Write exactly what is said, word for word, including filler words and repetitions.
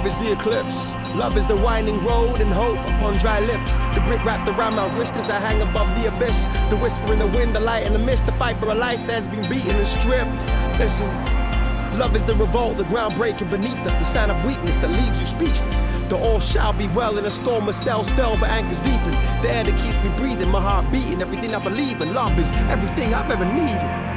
Love is the eclipse. Love is the winding road and hope upon dry lips. The grip wrapped around my wrist as I hang above the abyss. The whisper in the wind, the light in the mist, the fight for a life that has been beaten and stripped. Listen. Love is the revolt, the ground breaking beneath us, the sign of weakness that leaves you speechless. The all shall be well in a storm of sails fell, but anchors deepen. The air that keeps me breathing, my heart beating, everything I believe in. Love is everything I've ever needed.